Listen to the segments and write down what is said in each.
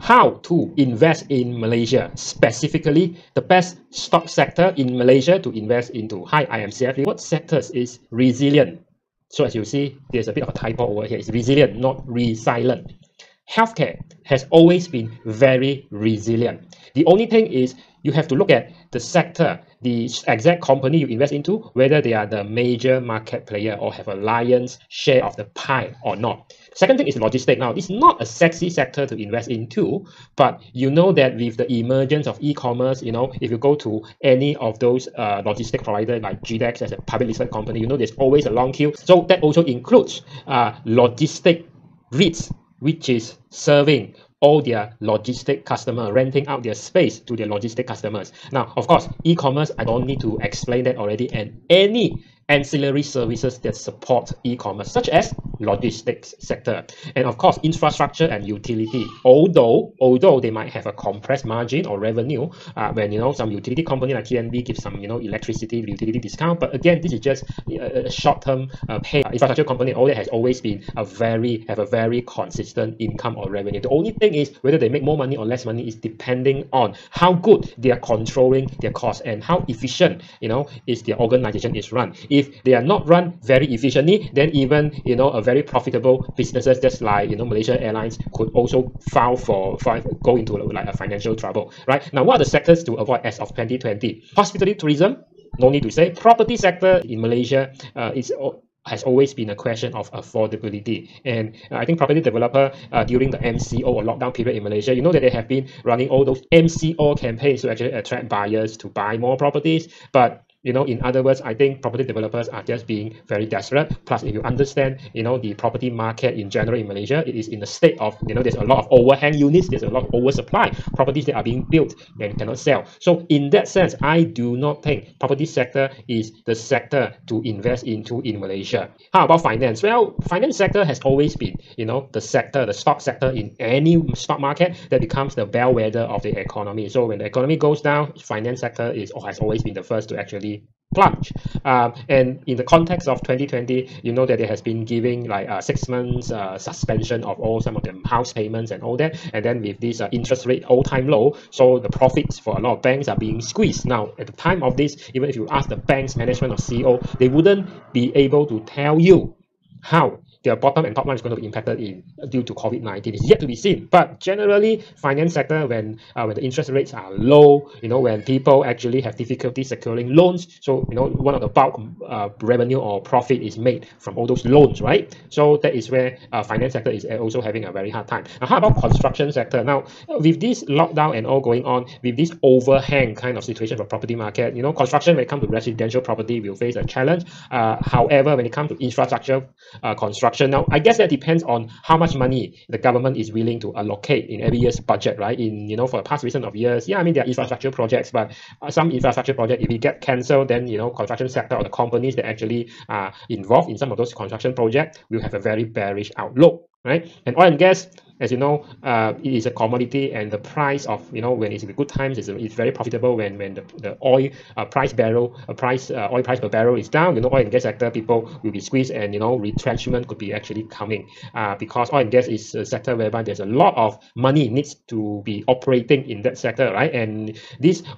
how to invest in Malaysia, specifically the best stock sector in Malaysia to invest into high IMCF. What sectors is resilient? So as you see, there's a bit of a typo over here. It's resilient, not resilient. Healthcare has always been very resilient. The only thing is you have to look at the sector, the exact company you invest into, whether they are the major market player or have a lion's share of the pie or not. Second thing is logistics. Now, it's not a sexy sector to invest into, but you know that with the emergence of e-commerce, you know, if you go to any of those logistic providers like GDEX as a public listed company, you know there's always a long queue. So that also includes logistic REITs, which is serving all their logistic customer, renting out their space to their logistic customers. Now, of course, e-commerce, I don't need to explain that already, and any ancillary services that support e-commerce, such as logistics sector. And of course, infrastructure and utility. Although they might have a compressed margin or revenue when, you know, some utility company like TNB gives some, you know, electricity utility discount. But again, this is just a short-term pay. Infrastructure company has always been a very consistent income or revenue. The only thing is whether they make more money or less money is depending on how good they are controlling their costs and how efficient, you know, is their organization is run. If they are not run very efficiently, then even, you know, a very profitable businesses just like, you know, Malaysia Airlines could also go into like a financial trouble, right? Now, what are the sectors to avoid as of 2020? Hospitality, tourism, no need to say. Property sector in Malaysia has always been a question of affordability, and I think property developer during the MCO or lockdown period in Malaysia, you know that they have been running all those MCO campaigns to actually attract buyers to buy more properties, but you know, in other words, I think property developers are just being very desperate. Plus, if you understand, you know, the property market in general in Malaysia, it is in a state of, you know, there's a lot of overhang units, there's a lot of oversupply, properties that are being built and cannot sell. So in that sense, I do not think property sector is the sector to invest into in Malaysia. How about finance? Well, finance sector has always been, you know, the sector, the stock sector in any stock market that becomes the bellwether of the economy. So when the economy goes down, finance sector is or has always been the first to actually plunge. And in the context of 2020, you know that there has been giving like 6 months suspension of some of the house payments and all that. And then with this interest rate all-time low, so the profits for a lot of banks are being squeezed. Now, at the time of this, even if you ask the bank's management or CEO, they wouldn't be able to tell you how their bottom and top line is going to be impacted due to COVID 19. It's yet to be seen. But generally, finance sector, when the interest rates are low, you know, when people actually have difficulty securing loans, so you know, one of the bulk revenue or profit is made from all those loans, right? So that is where finance sector is also having a very hard time. Now, how about construction sector? Now, with this lockdown and all going on, with this overhang kind of situation for property market, you know, construction when it comes to residential property will face a challenge. However, when it comes to infrastructure construction, now, I guess that depends on how much money the government is willing to allocate in every year's budget, right? In, you know, for the past recent of years, yeah, I mean, there are infrastructure projects, but some infrastructure projects, if it get cancelled, then, you know, construction sector or the companies that actually are involved in some of those construction projects will have a very bearish outlook, right? And oil and gas, as you know, it is a commodity, and the price of, you know, when it's in good times, it's very profitable. When the oil price per barrel is down, you know, oil and gas sector people will be squeezed, and you know, retrenchment could be actually coming because oil and gas is a sector whereby there's a lot of money needs to be operating in that sector, right? And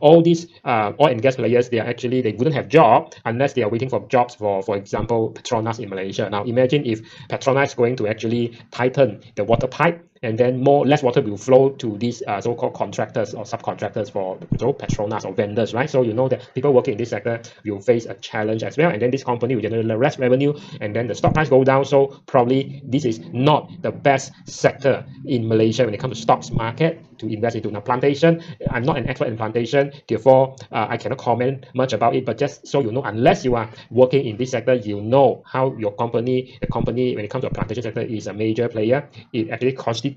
all these oil and gas players, they wouldn't have job unless they are waiting for jobs for example, Petronas in Malaysia. Now imagine if Petronas is going to actually tighten the water pipe, and then less water will flow to these so-called contractors or subcontractors for Petronas or vendors, right? So you know that people working in this sector will face a challenge as well, and then this company will generate less revenue, and then the stock price go down. So probably this is not the best sector in Malaysia when it comes to stocks market to invest into. Now, plantation, I'm not an expert in plantation, therefore I cannot comment much about it, but just so you know, unless you are working in this sector, you know how your company, when it comes to a plantation sector, is a major player. It actually constitutes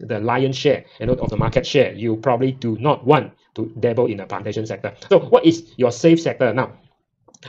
the lion's share of the market share. You probably do not want to dabble in the plantation sector. So what is your safe sector? Now,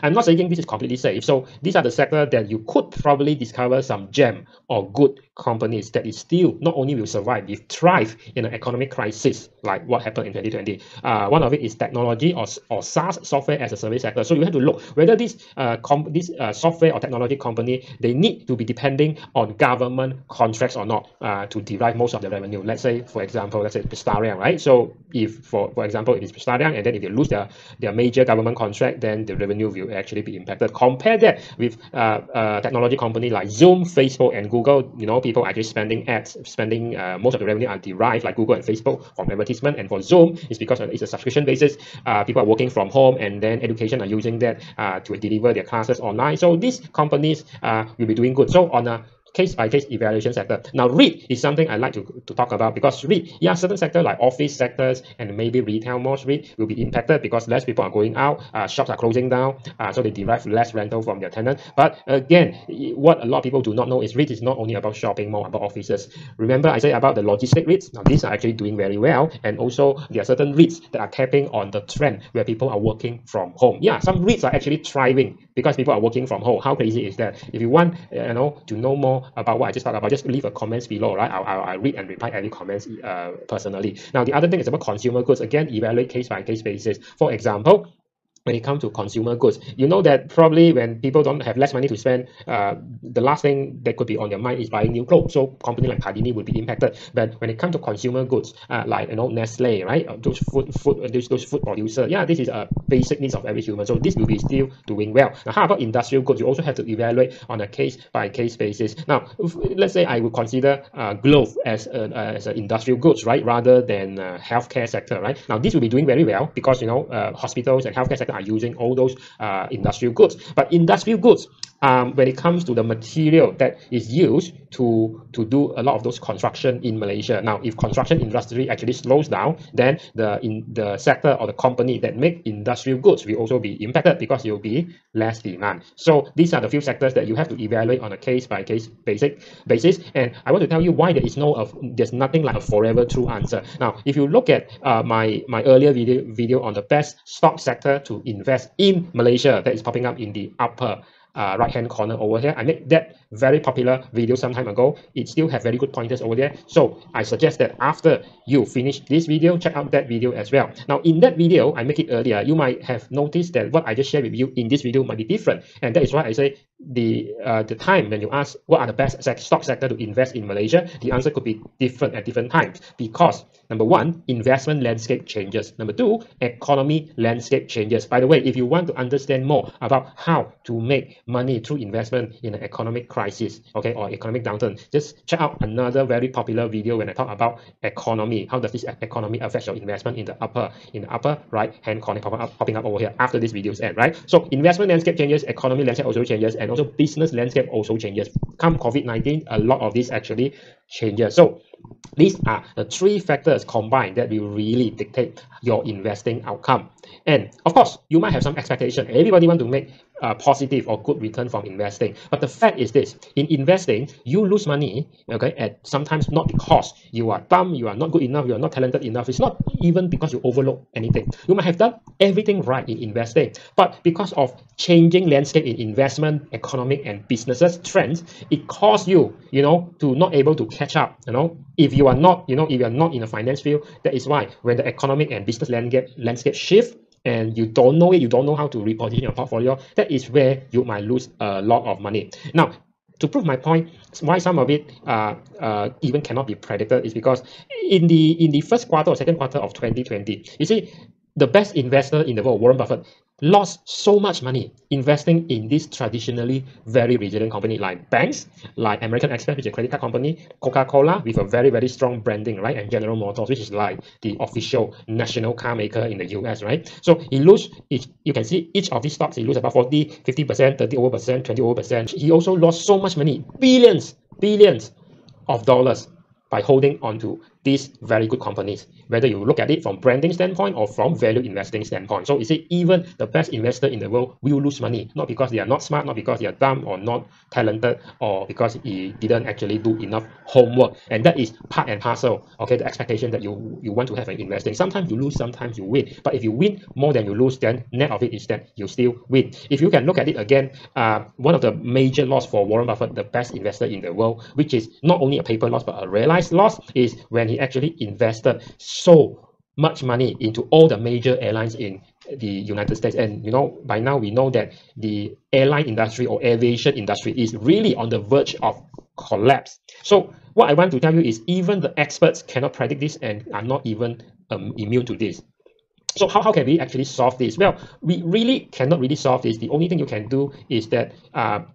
I'm not saying this is completely safe. So these are the sectors that you could probably discover some gem or good companies that is still not only will survive, but thrive in an economic crisis like what happened in 2020. One of it is technology or SaaS, software as a service sector. So you have to look whether this software or technology company, they need to be depending on government contracts or not to derive most of the revenue. Let's say, for example, let's say Pistariang, right? So if, for example, it is Pistariang, and then if they lose their major government contract, then the revenue will actually be impacted. Compare that with technology company like Zoom, Facebook, and Google. You know, people are actually spending ads, spending most of the revenue are derived, like Google and Facebook, from advertisement. And for Zoom, it's because it's a subscription basis. People are working from home, and then education are using that to deliver their classes online. So these companies will be doing good. So on a case-by-case evaluation sector. Now, REIT is something I like to talk about, because REIT, yeah, certain sectors like office sectors and maybe retail malls, REIT will be impacted because less people are going out, shops are closing down, so they derive less rental from their tenant. But again, what a lot of people do not know is REIT is not only about shopping mall, about offices. Remember, I said about the logistic REITs. Now, these are actually doing very well, and also there are certain REITs that are tapping on the trend where people are working from home. Yeah, some REITs are actually thriving because people are working from home. How crazy is that? If you want, you know, to know more about what I just talked about, just leave a comment below, right? I'll read and reply any comments personally. Now, the other thing is about consumer goods. Again, evaluate case by case basis. For example, when it comes to consumer goods, you know that probably when people don't have less money to spend, the last thing that could be on their mind is buying new clothes. So company like Cardini would be impacted. But when it comes to consumer goods, like, you know, Nestle, right? Those food producers. Yeah, this is a basic needs of every human. So this will be still doing well. Now, how about industrial goods? You also have to evaluate on a case by case basis. Now, let's say I would consider Glove as an industrial goods, right? Rather than healthcare sector, right? Now, this will be doing very well because, you know, hospitals and healthcare sector are using all those industrial goods. But industrial goods, when it comes to the material that is used to do a lot of those construction in Malaysia. Now, if construction industry actually slows down, then the sector or the company that make industrial goods will also be impacted because there will be less demand. So these are the few sectors that you have to evaluate on a case-by-case basis. And I want to tell you why there is there's nothing like a forever true answer. Now, if you look at my earlier video on the best stock sector to invest in Malaysia that is popping up in the upper right hand corner over here, I made that very popular video some time ago. It still have very good pointers over there, so I suggest that after you finish this video, check out that video as well. Now, in that video, I make it earlier, you might have noticed that what I just shared with you in this video might be different, and that is why I say the time when you ask what are the best stock sector to invest in Malaysia, the answer could be different at different times, because number one, investment landscape changes. Number two, economy landscape changes. By the way, if you want to understand more about how to make money through investment in an economic crisis, okay, or economic downturn, just check out another very popular video when I talk about economy. How does this economy affect your investment in the upper right hand corner popping up over here after this video's end, right? So investment landscape changes, economy landscape also changes, and also business landscape also changes. Come COVID 19, a lot of this actually changes. So these are the three factors combined that will really dictate your investing outcome. And of course, you might have some expectation. Everybody want to make positive or good return from investing. But the fact is this, in investing, you lose money, okay, and sometimes not because you are dumb, you are not good enough, you are not talented enough. It's not even because you overlook anything. You might have done everything right in investing, but because of changing landscape in investment, economic and businesses trends, it caused you, you know, to not able to catch up, you know. If you are not, you know, if you are not in the finance field, that is why when the economic and business landscape shift, and you don't know it, you don't know how to reposition your portfolio, that is where you might lose a lot of money. Now, to prove my point, why some of it even cannot be predicted is because in the first quarter or second quarter of 2020, you see, the best investor in the world, Warren Buffett, lost so much money investing in this traditionally very resilient company like banks, like American Express, which is a credit card company, Coca-Cola with a very strong branding, right, and General Motors, which is like the official national car maker in the US, right? So he lose, you can see each of these stocks, he lose about 40, 50%, 30 over percent, 20 over percent. He also lost so much money, billions of dollars, by holding on to these very good companies, whether you look at it from branding standpoint or from value investing standpoint. So you see, even the best investor in the world will lose money, not because they are not smart, not because they are dumb or not talented, or because he didn't actually do enough homework. And that is part and parcel, okay, the expectation that you want to have in investing. Sometimes you lose, sometimes you win. But if you win more than you lose, then net of it is that you still win. If you can look at it again, one of the major loss for Warren Buffett, the best investor in the world, which is not only a paper loss but a realized loss, is when he actually invested so much money into all the major airlines in the United States. And you know, by now we know that the airline industry or aviation industry is really on the verge of collapse. So what I want to tell you is even the experts cannot predict this and are not even immune to this. So how can we actually solve this? Well, we really cannot really solve this. The only thing you can do is that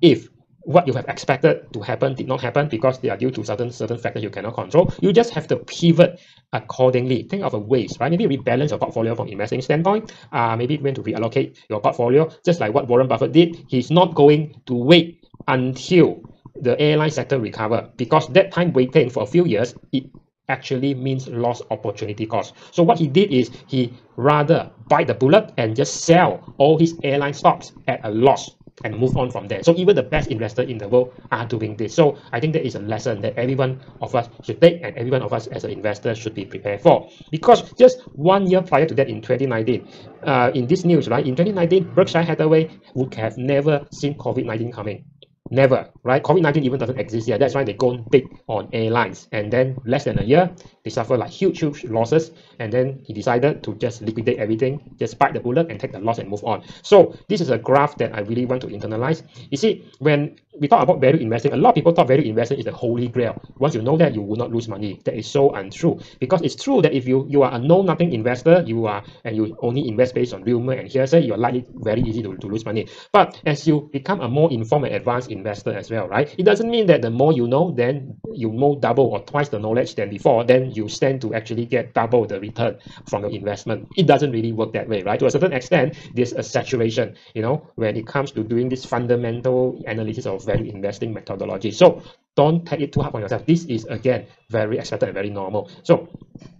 if what you have expected to happen did not happen because they are due to certain factors you cannot control, you just have to pivot accordingly. Think of a ways, right? Maybe rebalance your portfolio from investing standpoint. Maybe when to reallocate your portfolio, just like what Warren Buffett did. He's not going to wait until the airline sector recover, because that time waiting for a few years, it actually means lost opportunity cost. So what he did is he rather bite the bullet and just sell all his airline stocks at a loss and move on from there. So even the best investor in the world are doing this. So I think that is a lesson that every one of us should take, and every one of us as an investor should be prepared for. Because just 1 year prior to that, in 2019, in this news, right, in 2019, Berkshire Hathaway would have never seen COVID 19 coming. Never, right? COVID-19 even doesn't exist yet. That's why they go big on airlines. And then less than a year, they suffer like huge losses. And then he decided to just liquidate everything, just bite the bullet and take the loss and move on. So this is a graph that I really want to internalize. You see, when we talk about value investing, a lot of people thought value investing is the holy grail. Once you know that, you will not lose money. That is so untrue, because it's true that if you are a know-nothing investor, you only invest based on rumor and hearsay, you are likely very easy to lose money. But as you become a more informed and advanced investor as well, right, it doesn't mean that the more you know, then you know double or twice the knowledge than before, then you stand to actually get double the return from your investment. It doesn't really work that way, right? To a certain extent, there's a saturation, you know, when it comes to doing this fundamental analysis of value investing methodology. So don't take it too hard on yourself. This is again very expected and very normal. So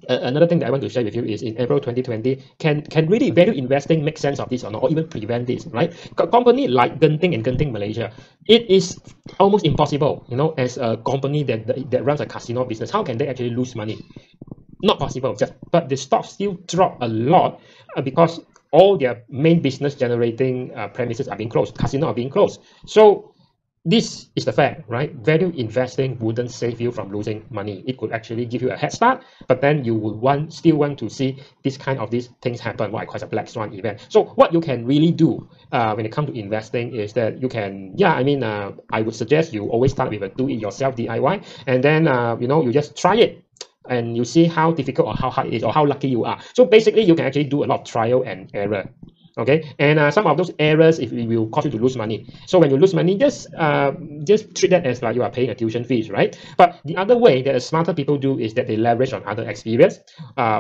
another thing that I want to share with you is in April 2020, can really value investing make sense of this or not, or even prevent this, right? A company like Genting and Genting Malaysia, it is almost impossible, you know, as a company that runs a casino business, how can they actually lose money? Not possible. But the stock still dropped a lot because all their main business generating premises are being closed, casino are being closed. So this is the fact, right? Value investing wouldn't save you from losing money. It could actually give you a head start, but then you would still want to see this kind of these things happen, what I call a black swan event. So what you can really do when it comes to investing is that you can, I would suggest you always start with a do-it-yourself DIY, and then you just try it. And you see how difficult or how hard it is or how lucky you are. So basically, you can actually do a lot of trial and error. Okay, and some of those errors will cause you to lose money. So when you lose money, just treat that as like you are paying a tuition fees, right? But the other way that smarter people do is that they leverage on other experience,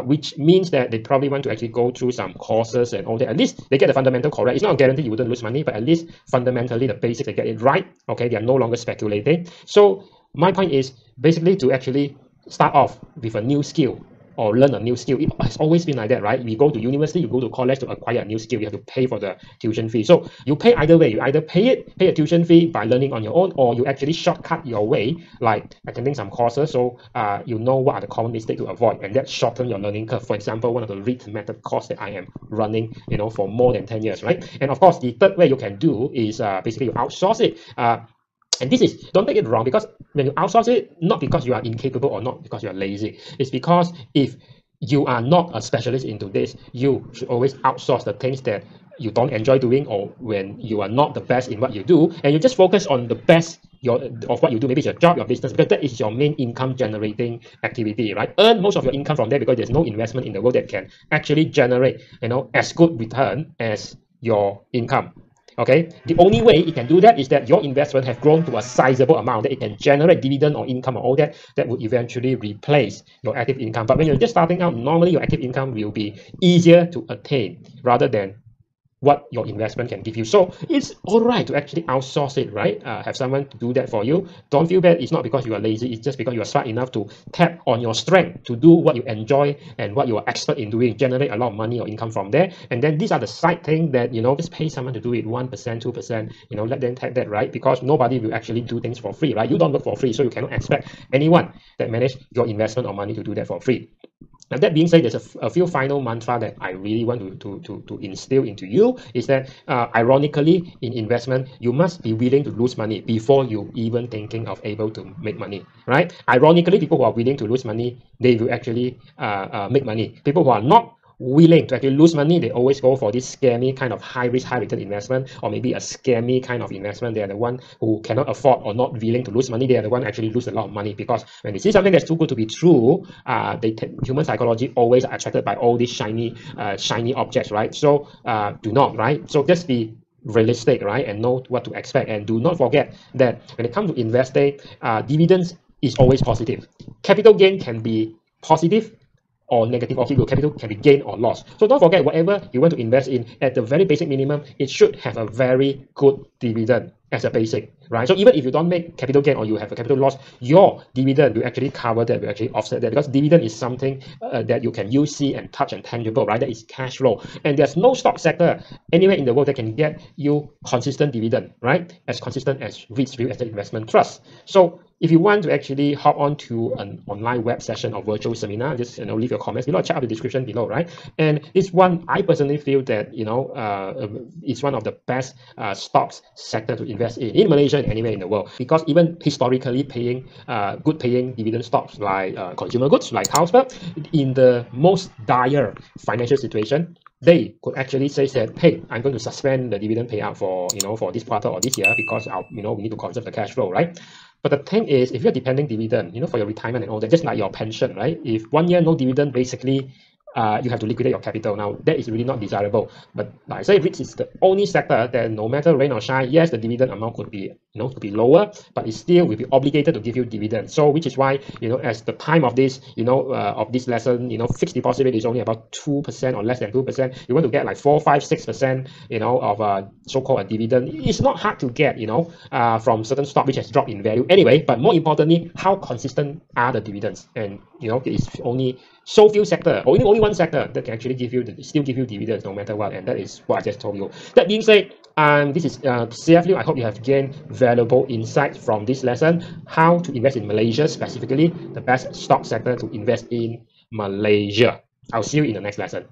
which means that they probably want to actually go through some courses and all that. At least they get the fundamental correct. It's not a guarantee you wouldn't lose money, but at least fundamentally the basics, they get it right. Okay, they are no longer speculating. So my point is basically to actually start off with a new skill, or learn a new skill. It has always been like that, right? We go to university, you go to college to acquire a new skill, you have to pay for the tuition fee. So you pay either way, you either pay a tuition fee by learning on your own, or you actually shortcut your way, like attending some courses, so you know what are the common mistakes to avoid, and that shorten your learning curve. For example, one of the REIT method course that I am running, you know, for more than 10 years, right? And of course, the third way you can do is basically you outsource it. And this is, don't take it wrong, because when you outsource it, not because you are incapable or not because you are lazy, it's because if you are not a specialist into this, you should always outsource the things that you don't enjoy doing, or when you are not the best in what you do, and you just focus on the best of what you do. Maybe it's your job, your business, because that is your main income generating activity, right? Earn most of your income from there, because there's no investment in the world that can actually generate, you know, as good return as your income. Okay, the only way it can do that is that your investment have grown to a sizable amount that it can generate dividend or income or all that, that would eventually replace your active income. But when you're just starting out, normally your active income will be easier to attain rather than what your investment can give you. So it's all right to actually outsource it, right? Have someone to do that for you. Don't feel bad. It's not because you are lazy. It's just because you are smart enough to tap on your strength to do what you enjoy and what you are expert in doing, generate a lot of money or income from there. And then these are the side things that, you know, just pay someone to do it, 1%, 2%, you know, let them tap that, right? Because nobody will actually do things for free, right? You don't work for free, so you cannot expect anyone that manage your investment or money to do that for free. Now, that being said, there's a few final mantra that I really want to instill into you is that, ironically, in investment, you must be willing to lose money before you even thinking of able to make money, right? Ironically, people who are willing to lose money, they will actually make money. People who are not willing to actually lose money, they always go for this scammy kind of high risk, high return investment, or maybe a scammy kind of investment. They are the one who cannot afford or not willing to lose money. They are the one actually lose a lot of money, because when they see something that's too good to be true, human psychology always are attracted by all these shiny objects, right? So do not, right? So just be realistic, right? And know what to expect. And do not forget that when it comes to investing, dividends is always positive. Capital gain can be positive or negative, or your capital can be gained or lost. So don't forget, whatever you want to invest in, at the very basic minimum, it should have a very good dividend as a basic, right? So even if you don't make capital gain or you have a capital loss, your dividend will actually cover that, will actually offset that, because dividend is something that you can use, see and touch and tangible, right? That is cash flow. And there's no stock sector anywhere in the world that can get you consistent dividend, right? As consistent as REITs, real estate investment trust. So if you want to actually hop on to an online web session or virtual seminar, just, you know, leave your comments below, check out the description below, right? And it's one, I personally feel that, you know, it's one of the best stocks sector to invest in Malaysia and anywhere in the world, because even historically paying good paying dividend stocks like consumer goods, like household, in the most dire financial situation, they could actually say that, hey, I'm going to suspend the dividend payout for, you know, for this quarter or this year, because our, you know, we need to conserve the cash flow, right? But the thing is, if you're depending dividend, you know, for your retirement and all that, just like your pension, right? If 1 year no dividend, basically, you have to liquidate your capital. Now, that is really not desirable. But like I say, REITs is the only sector that no matter rain or shine, yes, the dividend amount could be, you know, could be lower, but it still will be obligated to give you dividend. So, which is why, you know, as the time of this, you know, of this lesson, you know, fixed deposit rate is only about 2% or less than 2%. You want to get like 4, 5, 6%, you know, of so-called a dividend. It's not hard to get, you know, from certain stock which has dropped in value anyway. But more importantly, how consistent are the dividends? And you know, it's only so few sector, or only one sector that can actually give you, still give you dividends no matter what, and that is what I just told you. That being said, this is CF Lieu. I hope you have gained valuable insights from this lesson, how to invest in Malaysia, specifically the best stock sector to invest in Malaysia. I'll see you in the next lesson.